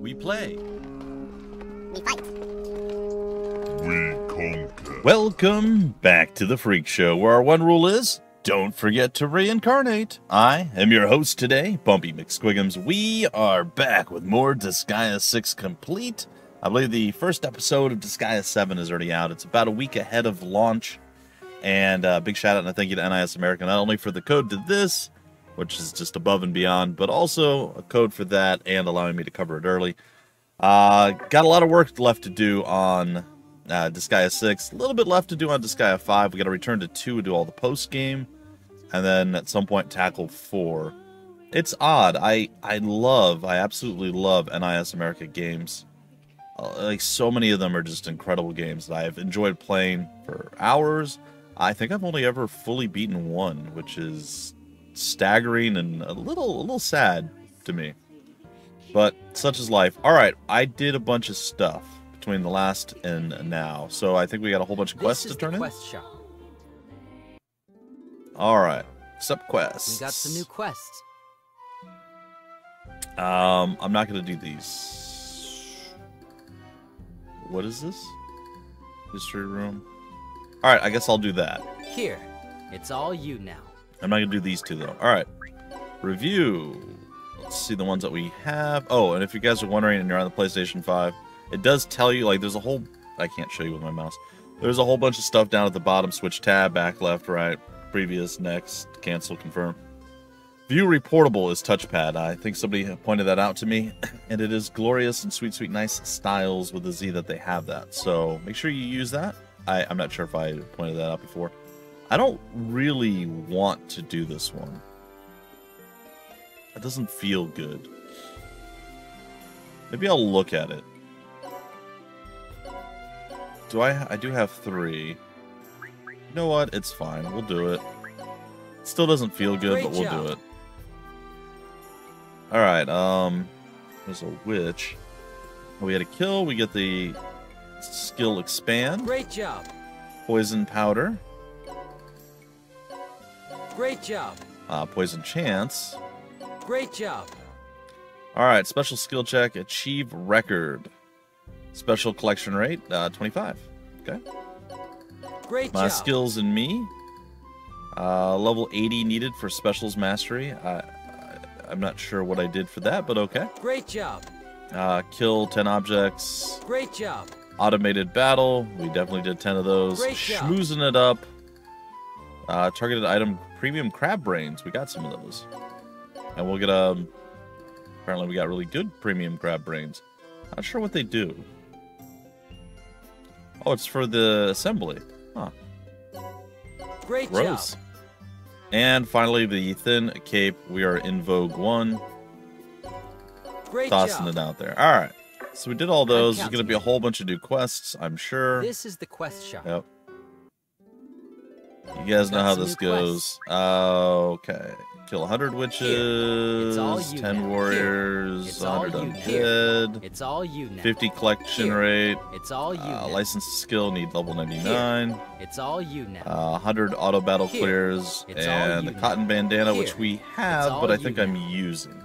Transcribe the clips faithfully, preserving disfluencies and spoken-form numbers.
We play. We fight. We conquer. Welcome back to the Freak Show, where our one rule is, don't forget to reincarnate. I am your host today, Bumpy McSquiggums. We are back with more Disgaea six Complete. I believe the first episode of Disgaea seven is already out. It's about a week ahead of launch. And a big shout out and a thank you to N I S America, not only for the code to this, which is just above and beyond, but also a code for that and allowing me to cover it early. Uh, got a lot of work left to do on uh, Disgaea six. A little bit left to do on Disgaea five. We got to return to two and do all the post-game. And then at some point tackle four. It's odd. I, I love, I absolutely love N I S America games. Uh, like so many of them are just incredible games that I've enjoyed playing for hours. I think I've only ever fully beaten one, which is staggering and a little a little sad to me, but such is life. All right, I did a bunch of stuff between the last and now, so I think we got a whole bunch of quests to turn in. Quest shop. All right, sub quests. We got some new quests. Um, I'm not gonna do these. What is this? History room. All right, I guess I'll do that. Here, it's all you now. I'm not gonna do these two though. All right, review. Let's see the ones that we have. Oh, and if you guys are wondering and you're on the PlayStation five, it does tell you, like, there's a whole, I can't show you with my mouse. There's a whole bunch of stuff down at the bottom. Switch tab, back, left, right, previous, next, cancel, confirm. View reportable is touchpad. I think somebody pointed that out to me, and it is glorious and sweet, sweet, nice styles with a Z that they have that. So make sure you use that. I, I'm not sure if I pointed that out before. I don't really want to do this one. It doesn't feel good. Maybe I'll look at it. Do I? I do have three. You know what? It's fine. We'll do it. It still doesn't feel good, but we'll do it. All right. Um, there's a witch. We had a kill. We get the skill expand. Great job. Poison powder. Great job. Uh, poison chance. Great job. All right, special skill check, achieve record. Special collection rate, uh, twenty-five. Okay. Great My job. My skills and me. Uh, level eighty needed for specials mastery. I, I, I'm not sure what I did for that, but okay. Great job. Uh, kill ten objects. Great job. Automated battle. We definitely did ten of those. Great job. Schmoozing it up. Uh, targeted item, premium crab brains. We got some of those. And we'll get, um, apparently we got really good premium crab brains. Not sure what they do. Oh, it's for the assembly. Huh. Great Gross. Job. And finally, the thin cape. We are in Vogue one. Great Tossing job. It out there. All right. So we did all those. There's going to be a whole bunch of new quests, I'm sure. This is the quest shop. Yep. You guys know how this goes. Uh, okay. Kill one hundred witches, ten warriors, one hundred undead, it's all you now. fifty collection Here. Rate, it's all you uh, license skill, need level ninety-nine, Here. It's all you now. Uh, one hundred auto battle Here. Clears, and the cotton now. Bandana, Here. Which we have, but I think now. I'm using.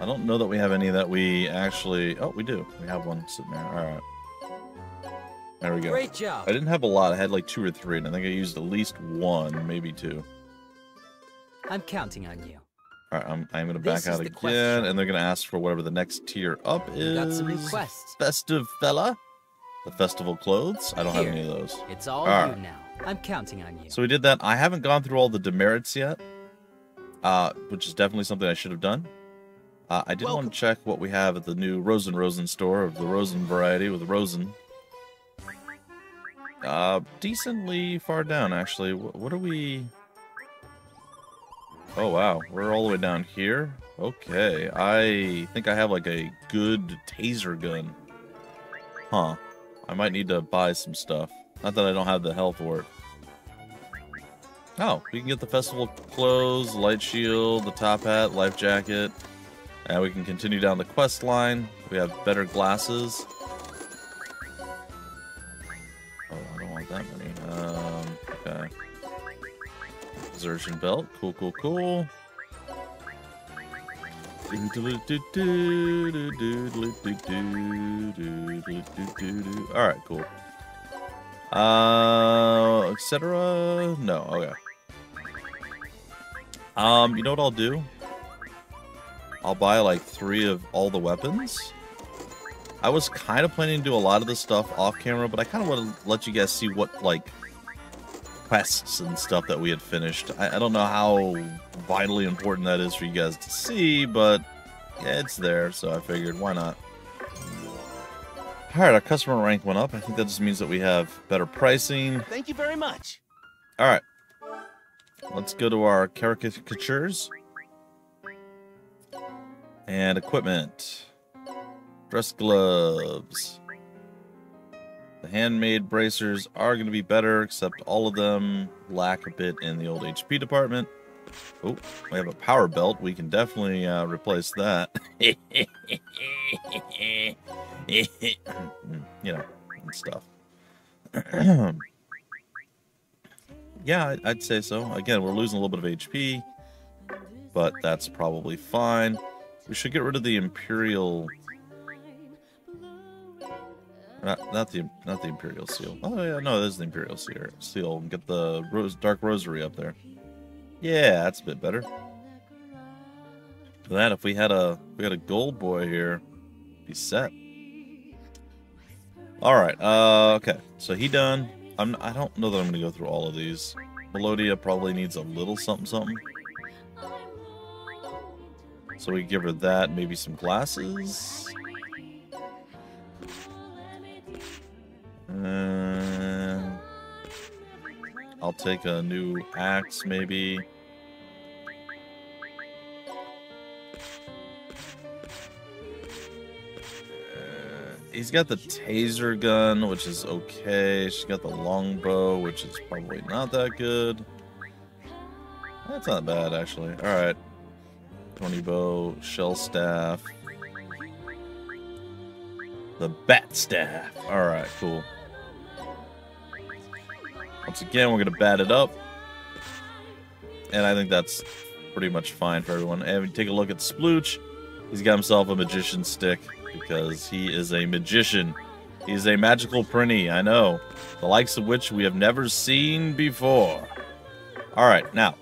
I don't know that we have any that we actually... Oh, we do. We have one sitting there. All right. There we go. Great job. I didn't have a lot. I had like two or three, and I think I used at least one, maybe two. I'm counting on you. All right, I'm, I'm going to back out again, question. And they're going to ask for whatever the next tier up is. Got some requests. Festive fella. The festival clothes. I don't Here. Have any of those. It's all, all right. you now. I'm counting on you. So we did that. I haven't gone through all the demerits yet, uh, which is definitely something I should have done. Uh, I did Welcome. Want to check what we have at the new Rosen Rosen store of the Rosen variety with Rosen. Uh, decently far down, actually. What are we... Oh, wow. We're all the way down here? Okay. I think I have, like, a good taser gun. Huh. I might need to buy some stuff. Not that I don't have the health for it. Oh, we can get the festival clothes, light shield, the top hat, life jacket. And we can continue down the quest line. We have better glasses. Oh, I don't want that many. Um, okay. Exertion belt. Cool, cool, cool. All right, cool. Uh, et cetera. No, okay. Um, you know what I'll do? I'll buy like three of all the weapons. I was kind of planning to do a lot of this stuff off camera, but I kind of want to let you guys see what like quests and stuff that we had finished. I, I don't know how vitally important that is for you guys to see, but yeah, it's there, so I figured why not. All right, our customer rank went up. I think that just means that we have better pricing. Thank you very much. All right, let's go to our caricatures and equipment. Dress gloves. The handmade bracers are going to be better, except all of them lack a bit in the old H P department. Oh, we have a power belt. We can definitely uh, replace that. You know, and stuff. Yeah, I'd say so. Again, we're losing a little bit of H P, but that's probably fine. We should get rid of the Imperial... Not, not the not the Imperial Seal. Oh yeah, no, there's the Imperial Seal. Seal. Get the rose, Dark Rosary up there. Yeah, that's a bit better. For that, if we had a if we had a gold boy here, be set. All right. Uh, okay. So he done. I'm. I don't know that I'm gonna go through all of these. Melodia probably needs a little something something. So we give her that. Maybe some glasses. Uh, I'll take a new axe, maybe. Uh, he's got the taser gun, which is okay. She's got the longbow, which is probably not that good. That's not bad, actually. All right. Tony bow, shell staff. The bat staff. All right, cool. Once again, we're going to bat it up. And I think that's pretty much fine for everyone. And take a look at Splooch. He's got himself a magician stick because he is a magician. He's a magical prinny, I know. The likes of which we have never seen before. All right, now,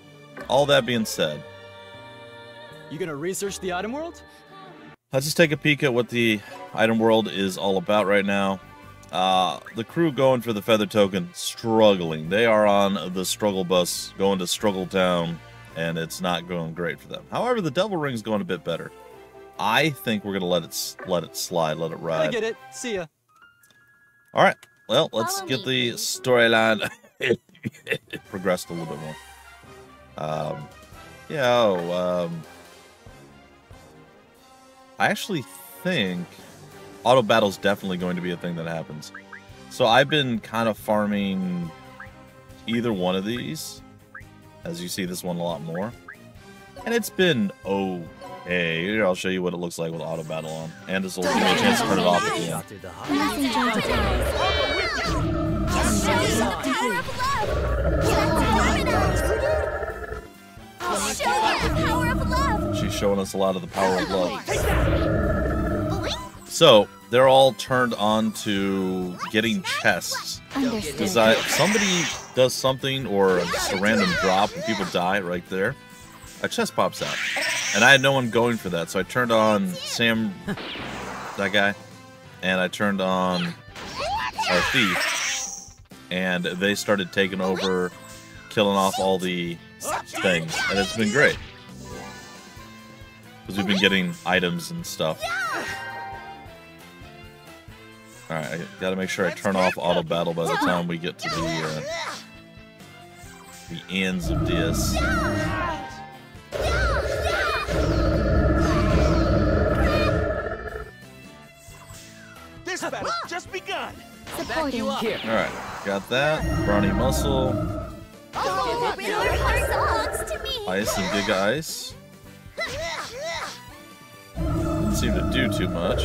all that being said. You going to research the item world? Let's just take a peek at what the item world is all about right now. Uh, the crew going for the feather token, struggling. They are on the struggle bus, going to Struggle Town, and it's not going great for them. However, the Devil Ring's going a bit better. I think we're gonna let it let it slide, let it ride. I get it. See ya. All right. Well, let's Follow get me. the storyline progressed a little bit more. Um, yeah. Oh, um, I actually think. Auto battle's definitely going to be a thing that happens. So I've been kind of farming either one of these. As you see, this one a lot more. And it's been okay. Here, I'll show you what it looks like with auto battle on. And this will give me a chance to turn it off at the end. She's showing us a lot of the power of love. So, they're all turned on to getting chests. Because somebody does something or just a random drop and people die right there. A chest pops out. And I had no one going for that, so I turned on Sam, that guy, and I turned on our thief. And they started taking over, killing off all the things. And it's been great. Because we've been getting items and stuff. Alright, I gotta make sure I turn off auto battle by the time we get to the uh, the ends of this. This battle's just begun. Back you up. Alright, got that. Brawny muscle. Ice and big ice. Doesn't seem to do too much.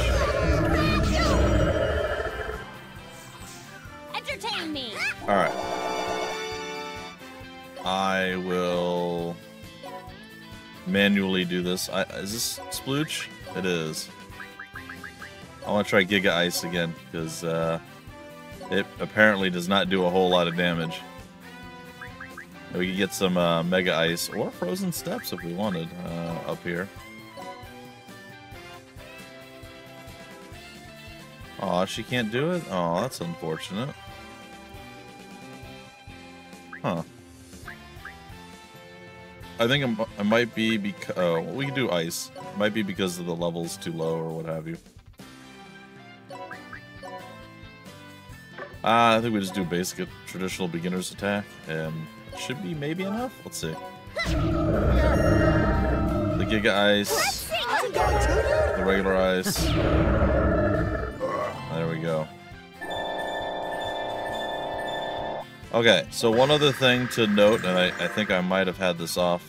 Alright. I will... manually do this. I, is this Splooch? It is. I want to try Giga Ice again, because uh, it apparently does not do a whole lot of damage. We could get some uh, Mega Ice or Frozen Steps if we wanted uh, up here. Aw, she can't do it? Aw, that's unfortunate. Huh. I think I'm, I might be because... Uh, we can do Ice. It might be because of the levels too low or what have you. Uh, I think we just do basic traditional beginner's attack, and it should be maybe enough? Let's see. The Giga Ice. The regular Ice. There we go. Okay, so one other thing to note, and I, I think I might have had this off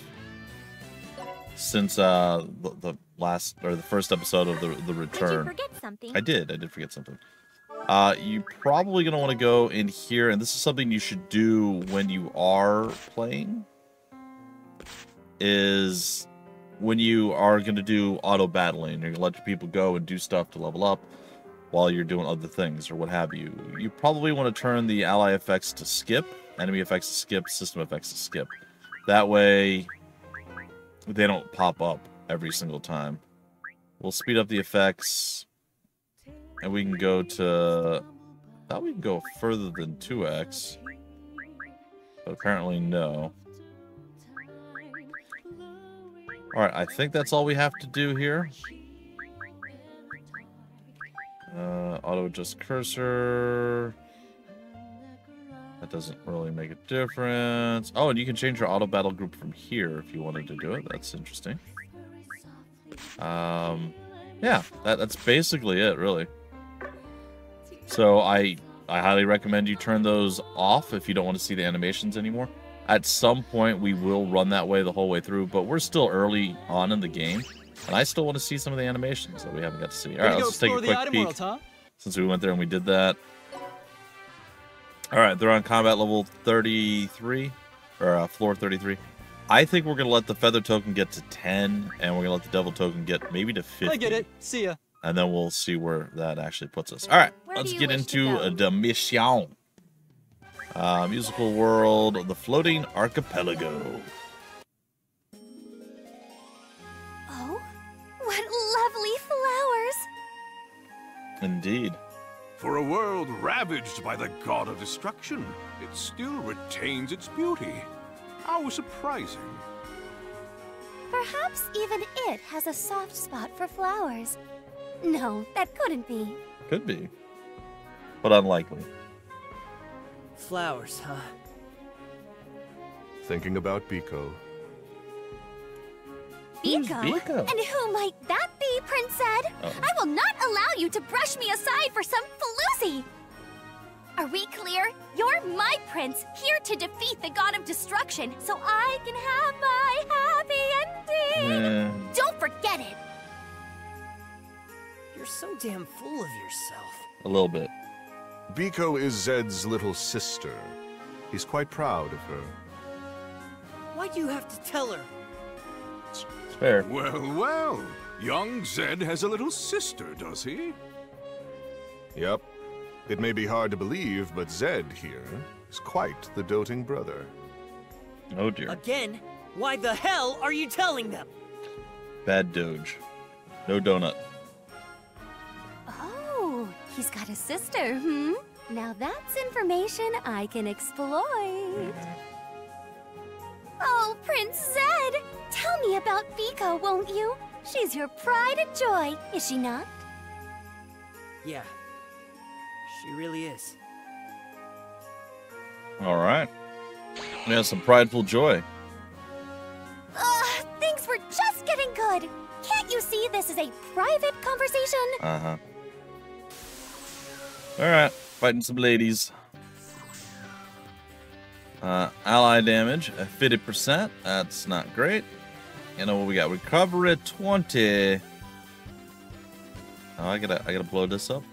since uh, the, the last, or the first episode of the, the Return. Did you forget something? I did, I did forget something. Uh, you're probably going to want to go in here, and this is something you should do when you are playing, is when you are going to do auto-battling, you're going to let your people go and do stuff to level up while you're doing other things, or what have you. You probably want to turn the ally effects to skip, enemy effects to skip, system effects to skip. That way, they don't pop up every single time. We'll speed up the effects... And we can go to... I thought we can go further than two X. But apparently no. Alright, I think that's all we have to do here. Uh, auto-adjust cursor. That doesn't really make a difference. Oh, and you can change your auto-battle group from here if you wanted to do it. That's interesting. Um, yeah, that, that's basically it, really. So I I highly recommend you turn those off if you don't want to see the animations anymore. At some point, we will run that way the whole way through, but we're still early on in the game, and I still want to see some of the animations that we haven't got to see. All right, let's just take a quick peek, huh? Since we went there and we did that. All right, they're on combat level thirty-three, or uh, floor thirty-three. I think we're going to let the Feather Token get to ten, and we're going to let the Devil Token get maybe to fifty. I get it. See ya. And then we'll see where that actually puts us. All right, where let's get into the mission. Uh, musical world, the floating archipelago. Oh, what lovely flowers. Indeed. For a world ravaged by the god of destruction, it still retains its beauty. How surprising. Perhaps even it has a soft spot for flowers. No, that couldn't be. Could be. But unlikely. Flowers, huh? Thinking about Biko. Biko? Biko? And who might that be, Prince Zed? Oh. I will not allow you to brush me aside for some floozy! Are we clear? You're my prince, here to defeat the god of destruction, so I can have my happy ending! Yeah. Don't forget it! You're so damn full of yourself. A little bit. Biko is Zed's little sister. He's quite proud of her. Why do you have to tell her? It's fair. Well, well. Young Zed has a little sister, does he? Yep. It may be hard to believe, but Zed here is quite the doting brother. Oh dear. Again? Why the hell are you telling them? Bad Doge. No donut. Oh, he's got a sister, hmm? Now that's information I can exploit. Oh, Prince Zed! Tell me about Biko, won't you? She's your pride and joy, is she not? Yeah. She really is. All right. We have some prideful joy. Ugh, things were just getting good. Can't you see this is a private conversation? Uh-huh. All right, fighting some ladies. Uh, ally damage, uh, fifty percent. That's not great. You know what we got? Recovery twenty. Oh, I gotta, I gotta blow this up.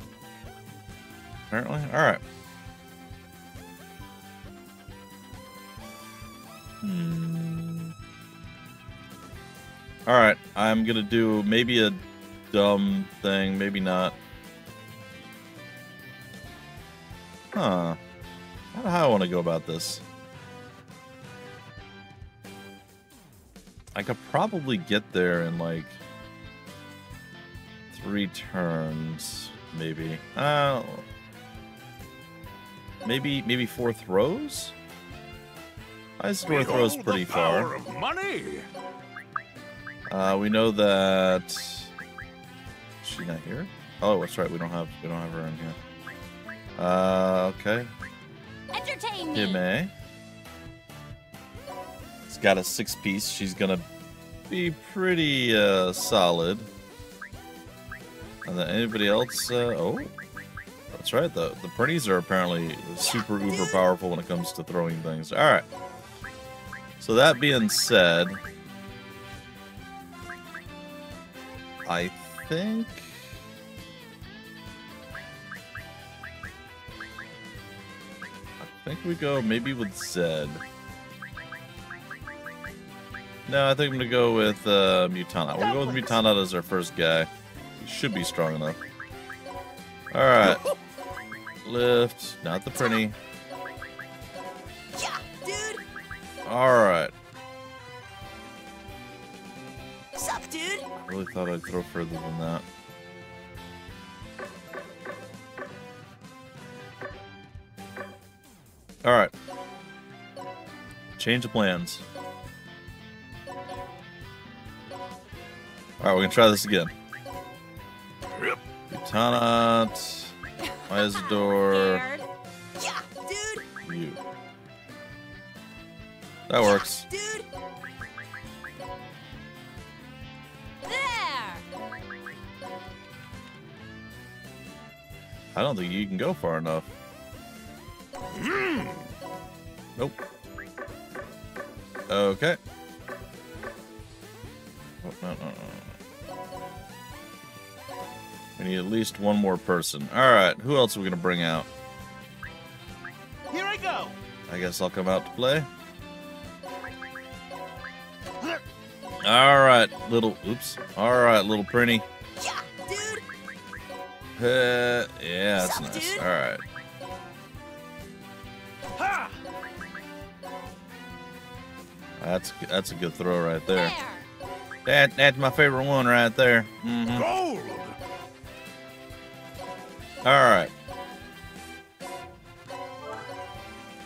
Apparently. Alright. Hmm. Alright, I'm gonna do maybe a dumb thing, maybe not. Huh. I don't know how I want to go about this. I could probably get there in like three turns, maybe. Uh, maybe maybe four throws? Maizdor throws pretty far. Money. Uh, we know that. Is she not here? Oh, that's right. We don't have we don't have her in here. Uh, okay. Entertain me. May. It's got a six-piece. She's gonna be pretty uh, solid. And then anybody else? Uh, oh, that's right. The the Pernies are apparently super uber powerful when it comes to throwing things. All right. So that being said, I think. I think we go maybe with Zed. No, I think I'm gonna go with uh, Mutana. We'll go with Mutana as our first guy. He should be strong enough. All right, lift, not the pretty. Yeah, dude. All right. What's up, dude? I really thought I'd throw further than that. All right. Change the plans. All right, we're gonna try this again. Mutana, Maizdor, you. That works. I don't think you can go far enough. Mm. Nope. Okay. Oh, no, no, no. We need at least one more person. All right. Who else are we gonna bring out? Here I go. I guess I'll come out to play. All right, little. Oops. All right, little Prinny. Yeah, dude. Uh, yeah, that's nice. Dude? All right. That's that's a good throw right there. That that's my favorite one right there. Mm-hmm. Gold. All right.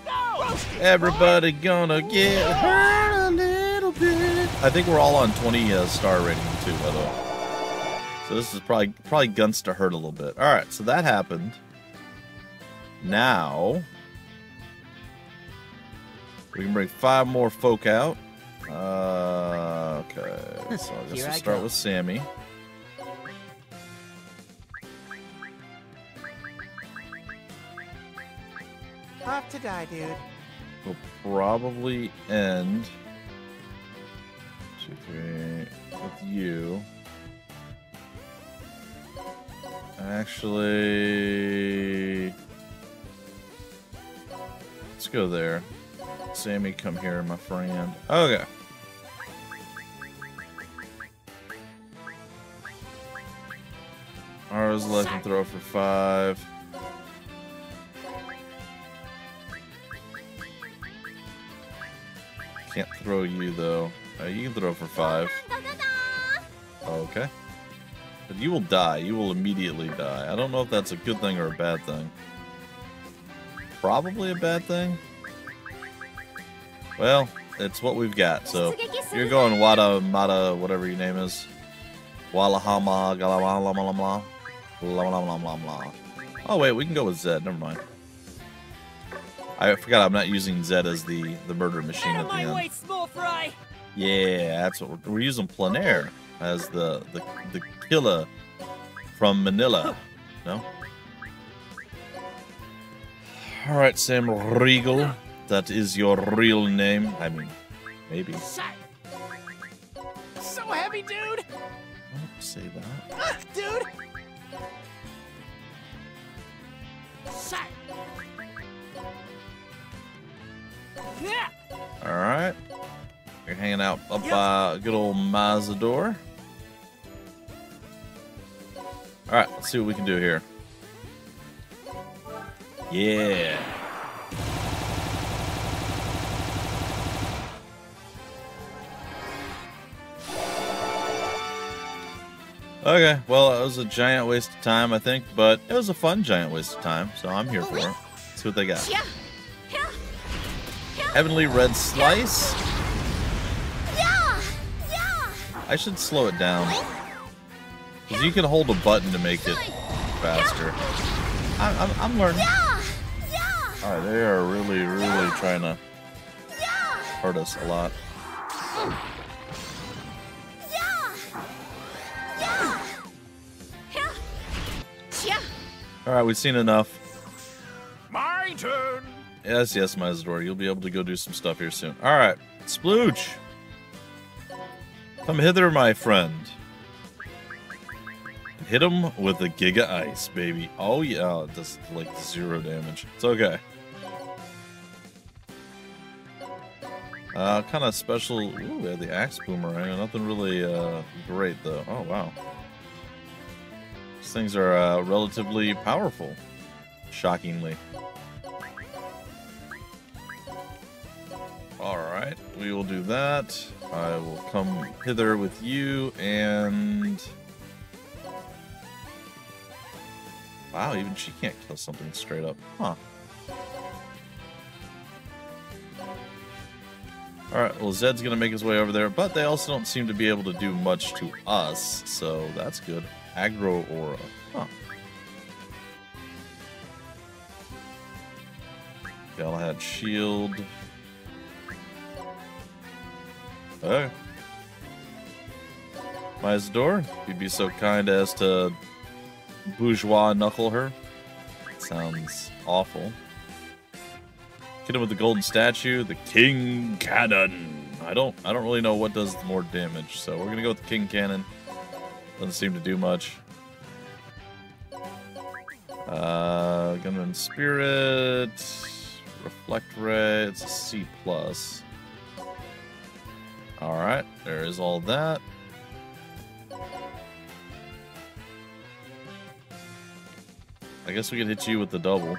Go. Everybody gonna get hurt a little bit. I think we're all on twenty uh, star rating too, by the way. So this is probably probably guns to hurt a little bit. All right. So that happened. Now. We can bring five more folk out. Uh, okay, so I guess we'll start with Sammy. Off to die, dude. We'll probably end two, three with you. Actually, let's go there. Sammy, come here, my friend. Okay. Ours let him throw for five. Can't throw you, though. Uh, you can throw for five. Okay. But you will die. You will immediately die. I don't know if that's a good thing or a bad thing. Probably a bad thing. Well, it's what we've got, so you're going Wada Mata, whatever your name is. Walahama, Galawalamalama, Lamalamalama. Oh, wait, we can go with Zed, never mind. I forgot I'm not using Zed as the, the murder machine at the end. Way, small fry. Yeah, that's what we're, we're using Planaire as the, the, the killer from Manila. No? Alright, Sam Riegel. That is your real name. I mean, maybe. So heavy, dude. Don't say that, uh, dude. All right, you're hanging out up yep. by good old Maizdor. Alright, let's see what we can do here. Yeah. Okay, well, it was a giant waste of time, I think, but it was a fun giant waste of time, so I'm here for it. Let's see what they got. Yeah. Heavenly Red Slice. Yeah. Yeah. I should slow it down. Because you can hold a button to make it faster. I'm, I'm, I'm learning. Alright, they are really, really trying to hurt us a lot. Alright, we've seen enough. My turn! Yes, yes, Maizdor. You'll be able to go do some stuff here soon. Alright, Splooch! Come hither, my friend. Hit him with a Giga Ice, baby. Oh, yeah. Oh, it does, like, zero damage. It's okay. Uh, kind of special... Ooh, we have the Axe Boomerang. Nothing really uh, great, though. Oh, wow. These things are uh, relatively powerful. Shockingly. Alright, we will do that. I will come hither with you, and... Wow, even she can't kill something straight up. Huh. Alright, well, Zed's gonna make his way over there, but they also don't seem to be able to do much to us, so that's good. Aggro Aura. Huh. Y'all had shield. Okay. Maizdor, if you'd be so kind as to bourgeois knuckle her. Sounds awful. Get him with the golden statue, the King Cannon. I don't I don't really know what does more damage, so we're gonna go with the King Cannon. Doesn't seem to do much. Uh, Gunman Spirit, Reflect Ray, it's a C plus. Alright, there is all that. I guess we could hit you with the double.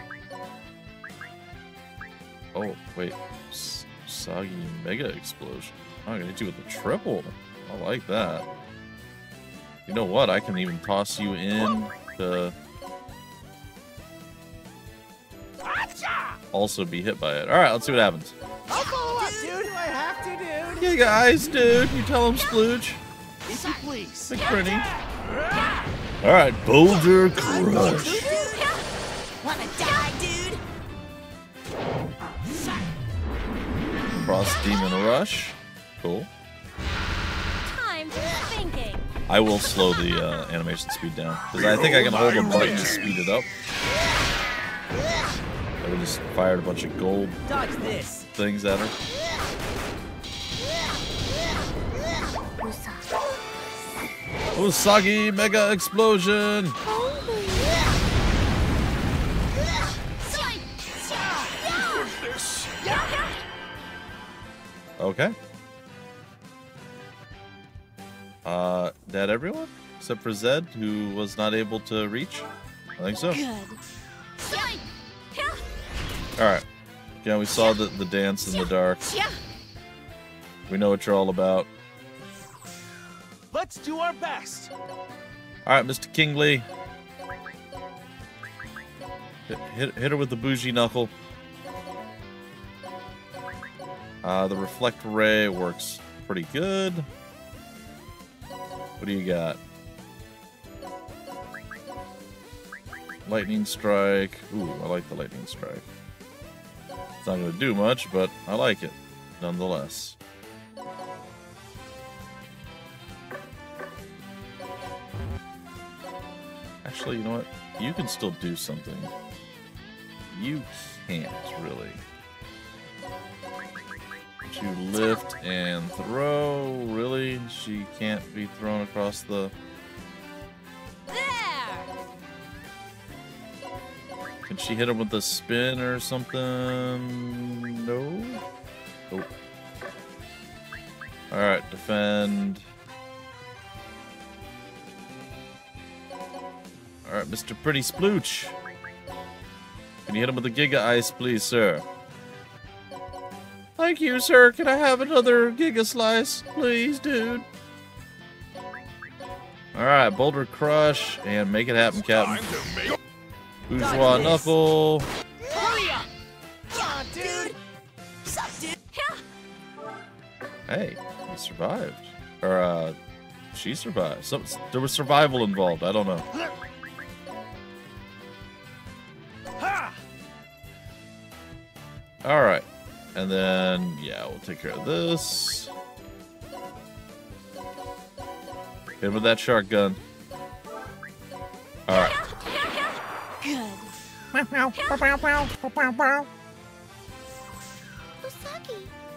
Oh, wait. S Soggy Mega Explosion. I'm gonna hit you with the triple. I like that. You know what? I can even toss you in to also be hit by it. Alright, let's see what happens. I'll follow up, dude. Do I have to, dude? Yeah, guys, dude. You tell him, Splooge. If you please. Like Grinny. Alright, Boulder Crush. Wanna die, dude? Cross Demon Rush. Cool. Time for thinking. I will slow the uh, animation speed down because I think I can hold a button to speed it up. I would just fired a bunch of gold things at her. Usagi Mega Explosion. Okay. Uh, that everyone? Except for Zed, who was not able to reach? I think so. Alright. Yeah, we saw the, the dance in the dark. We know what you're all about. Let's do our best! Alright, Mister Kingley. Hit, hit, hit her with the bougie knuckle. Uh, the Reflect Ray works pretty good. What do you got? Lightning Strike. Ooh, I like the Lightning Strike. It's not going to do much, but I like it nonetheless. Actually, you know what? You can still do something. You can't, really. You lift and throw. Really? She can't be thrown across the... There. Can she hit him with a spin or something? No? Nope. Alright, defend. Alright, Mister Pretty Splooch. Can you hit him with a Giga Ice, please, sir? Thank you, sir. Can I have another Giga Slice? Please, dude. Alright, Boulder Crush, and make it happen, Captain. Bourgeois Knuckle. Hurry up! God, dude! Sup, dude? Hey, he survived. Or, uh, she survived. Some, there was survival involved. I don't know. Alright. And then, yeah, we'll take care of this. Hit him with that shark gun. Alright. Good. Usagi.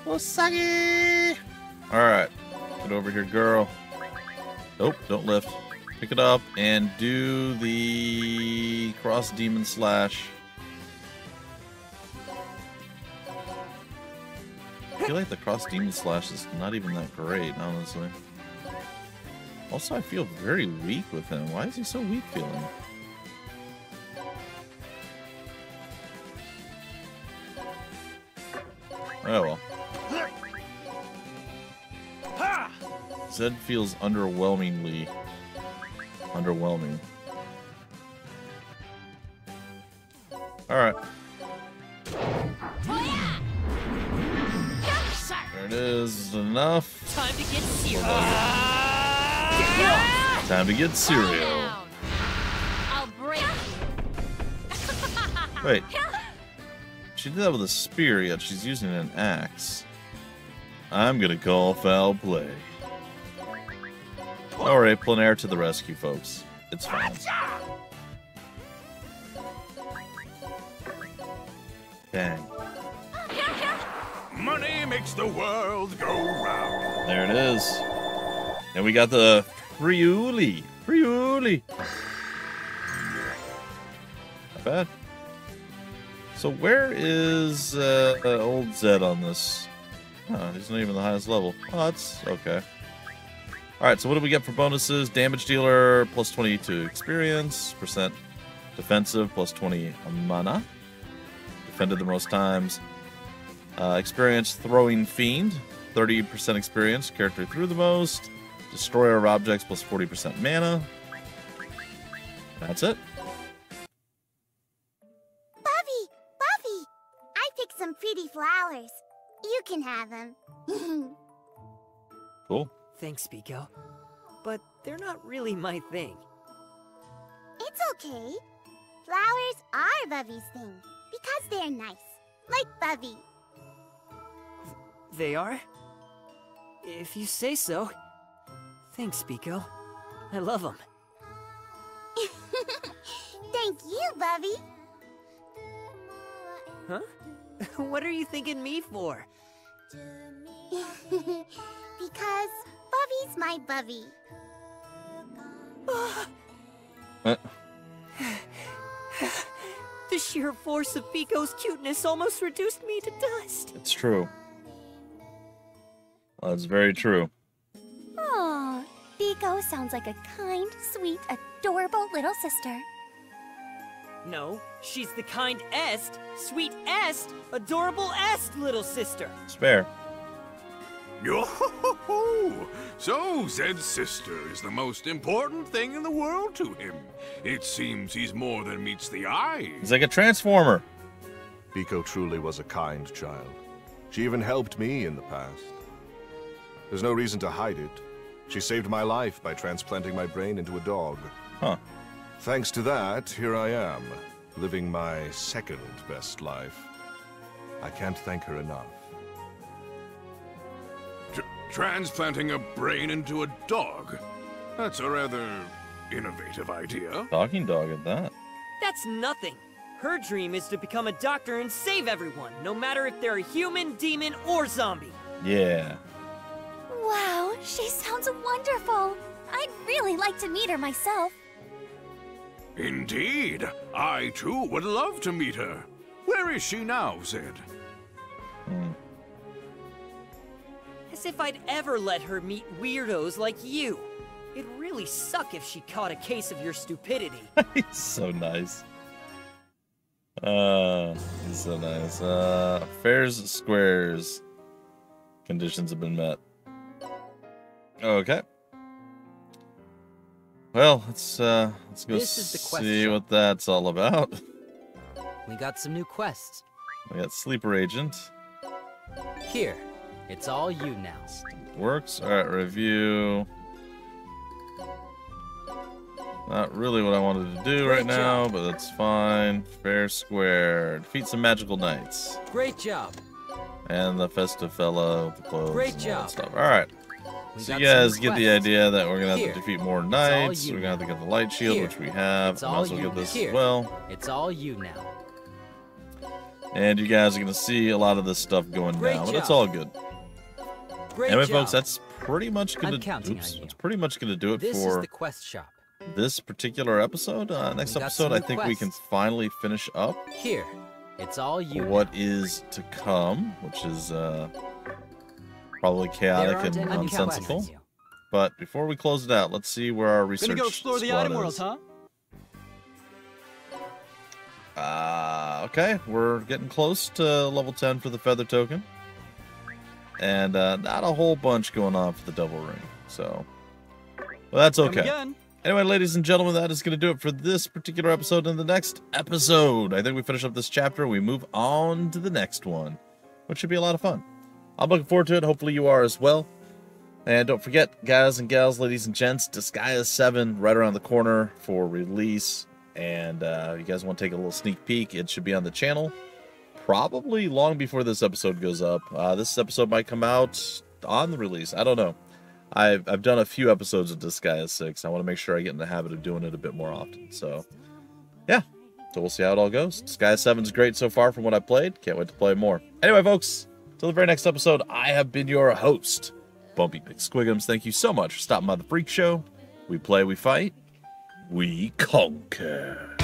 Usagi. Alright. Get over here, girl. Nope, don't lift. Pick it up and do the cross demon slash. I feel like the cross demon slash is not even that great, honestly. Also, I feel very weak with him. Why is he so weak feeling? Oh well. Zed feels underwhelmingly underwhelming. Alright. There it is. Enough. Time to get serious. Uh, Time to get cereal. I'll break. Wait. She did that with a spear, yet she's using an axe. I'm gonna call foul play. Alright, Planaire to the rescue, folks. It's fine. Dang. Money makes the world go round. There it is. And we got the Friuli. Friuli. Not bad. So where is uh, old Zed on this? Huh, he's not even the highest level. Oh, that's okay. Alright, so what do we get for bonuses? Damage dealer, plus twenty to experience. Percent defensive, plus twenty mana. Defended the most times. Uh, experience, throwing fiend. thirty percent experience, character threw the most. Destroyer of objects plus forty percent mana. That's it. Buffy! Buffy! I picked some pretty flowers. You can have them. Cool. Thanks, Biko. But they're not really my thing. It's okay. Flowers are Buffy's thing. Because they're nice. Like Buffy. They are? If you say so. Thanks, Biko. I love them. Thank you, Bubby. Huh? What are you thinking me for? Because Bubby's my Bubby. What? The sheer force of Biko's cuteness almost reduced me to dust. It's true. Well, that's very true. Aww, Biko sounds like a kind, sweet, adorable little sister. No, she's the kind-est, sweet-est, adorable-est little sister. Spare. Yo-ho-ho-ho! So Zed's sister is the most important thing in the world to him. It seems he's more than meets the eye. He's like a transformer. Biko truly was a kind child. She even helped me in the past. There's no reason to hide it. She saved my life by transplanting my brain into a dog. Huh. Thanks to that, here I am, living my second best life. I can't thank her enough. Tr- transplanting a brain into a dog? That's a rather innovative idea. Talking dog at that. That's nothing. Her dream is to become a doctor and save everyone, no matter if they're a human, demon, or zombie. Yeah. Wow, she sounds wonderful. I'd really like to meet her myself. Indeed. I, too, would love to meet her. Where is she now, Zed? Hmm. As if I'd ever let her meet weirdos like you. It'd really suck if she caught a case of your stupidity. He's so nice. Uh, he's so nice. Uh, fairs, squares. Conditions have been met. Okay. Well, let's uh, let's go see what that's all about. We got some new quests. We got sleeper agent. Here, it's all you now. Works. All right, review. Not really what I wanted to do right now, but that's fine. Fair square. Defeat some magical knights. Great job. And the festive fellow, the clothes, Great and all job. That stuff. All right. We so you guys get the idea that we're gonna have to defeat more knights. We're gonna have to get the light shield, Here. Which we have. Might as well get this Here. As well. It's all you now. And you guys are gonna see a lot of this stuff going Great down, job. But it's all good. Great anyway, job. Folks, that's pretty much gonna. Oops, that's pretty much gonna do it this for the quest shop. This particular episode. Uh, next episode, I think quests. We can finally finish up. Here, it's all you. What now. Is to come, which is. Uh, Probably chaotic and nonsensical. But before we close it out, let's see where our research Gonna go explore the item world, huh? Uh, okay, we're getting close to level ten for the feather token. And uh, not a whole bunch going on for the double ring. So, well, that's okay. Anyway, ladies and gentlemen, that is going to do it for this particular episode. In the next episode, I think we finish up this chapter. We move on to the next one, which should be a lot of fun. I'm looking forward to it. Hopefully you are as well. And don't forget, guys and gals, ladies and gents, Disgaea seven right around the corner for release. And uh, if you guys want to take a little sneak peek, it should be on the channel probably long before this episode goes up. Uh, this episode might come out on the release. I don't know. I've, I've done a few episodes of Disgaea six. I want to make sure I get in the habit of doing it a bit more often. So, yeah. So we'll see how it all goes. Disgaea seven is great so far from what I played. Can't wait to play more. Anyway, folks. Till the very next episode, I have been your host, Bumpy McSquiggums. Thank you so much for stopping by the Freak Show. We play, we fight, we conquer.